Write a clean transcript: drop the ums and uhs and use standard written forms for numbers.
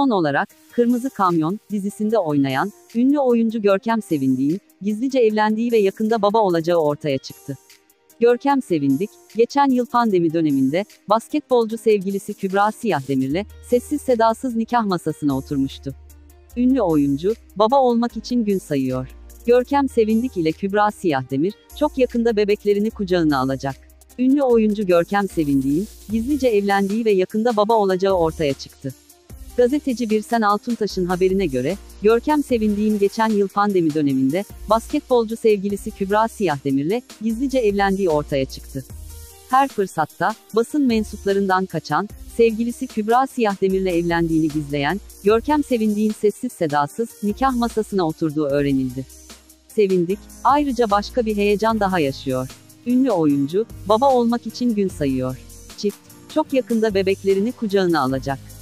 Son olarak, Kırmızı Kamyon dizisinde oynayan, ünlü oyuncu Görkem Sevindik'in, gizlice evlendiği ve yakında baba olacağı ortaya çıktı. Görkem Sevindik, geçen yıl pandemi döneminde, basketbolcu sevgilisi Kübra Siyahdemir'le, sessiz sedasız nikah masasına oturmuştu. Ünlü oyuncu, baba olmak için gün sayıyor. Görkem Sevindik ile Kübra Siyahdemir, çok yakında bebeklerini kucağına alacak. Ünlü oyuncu Görkem Sevindik'in, gizlice evlendiği ve yakında baba olacağı ortaya çıktı. Gazeteci Birsen Altuntaş'ın haberine göre, Görkem Sevindik'in geçen yıl pandemi döneminde, basketbolcu sevgilisi Kübra Siyahdemir'le, gizlice evlendiği ortaya çıktı. Her fırsatta, basın mensuplarından kaçan, sevgilisi Kübra Siyahdemir'le evlendiğini gizleyen, Görkem Sevindik'in sessiz sedasız, nikah masasına oturduğu öğrenildi. Sevindik, ayrıca başka bir heyecan daha yaşıyor. Ünlü oyuncu, baba olmak için gün sayıyor. Çift, çok yakında bebeklerini kucağına alacak.